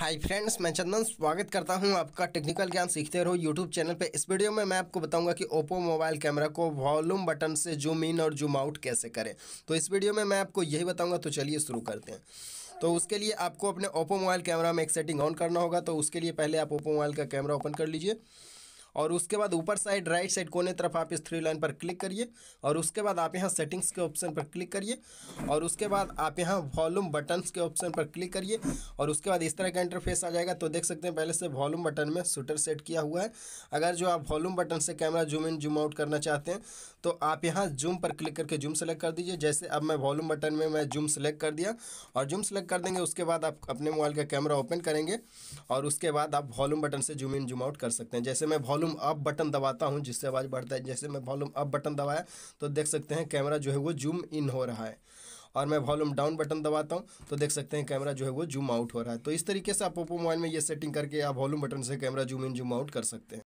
Hi friends, मैं चंदन स्वागत करता हूं आपका टेक्निकल ज्ञान सीखते रहो यूट्यूब चैनल पे। इस वीडियो में मैं आपको बताऊंगा कि ओप्पो मोबाइल कैमरा को वॉल्यूम बटन से जूम इन और जूम आउट कैसे करें। तो इस वीडियो में मैं आपको यही बताऊंगा, तो चलिए शुरू करते हैं। तो उसके लिए आपको अपने ओप्पो मोबाइल कैमरा में एक सेटिंग ऑन करना होगा। तो उसके लिए पहले आप ओप्पो मोबाइल का कैमरा ओपन कर लीजिए और उसके बाद ऊपर साइड राइट साइड कोने तरफ आप इस थ्री लाइन पर क्लिक करिए और उसके बाद आप यहाँ सेटिंग्स के ऑप्शन पर क्लिक करिए और उसके बाद आप यहाँ वॉल्यूम बटन्स के ऑप्शन पर क्लिक करिए और उसके बाद इस तरह का इंटरफेस आ जाएगा। तो देख सकते हैं पहले से वॉल्यूम बटन में शूटर सेट किया हुआ है। अगर जो आप वॉल्यूम बटन से camera zoom in zoom out करना चाहते हैं तो आप यहाँ जूम पर क्लिक करके जूम सेलेक्ट कर दीजिए। जैसे अब मैं वॉल्यूम बटन में मैं जूम सेलेक्ट कर दिया और जूम सेलेक्ट कर देंगे। उसके बाद आप अपने मोबाइल का कैमरा ओपन करेंगे और उसके बाद आप वॉल्यूम बटन से जूम इन जूम आउट कर सकते हैं। जैसे मैं वॉल्यूम अप बटन दबाता हूं जिससे आवाज़ बढ़ता है। जैसे मैं वॉल्यूम अप बटन दबाया तो देख सकते हैं कैमरा जो है वो जूम इन हो रहा है और मैं वॉल्यूम डाउन बटन दबाता हूं तो देख सकते हैं कैमरा जो है वो जूम आउट हो रहा है। तो इस तरीके से आप ओप्पो मोबाइल में ये सेटिंग करके आप वॉल्यूम बटन से camera zoom in zoom out कर सकते हैं।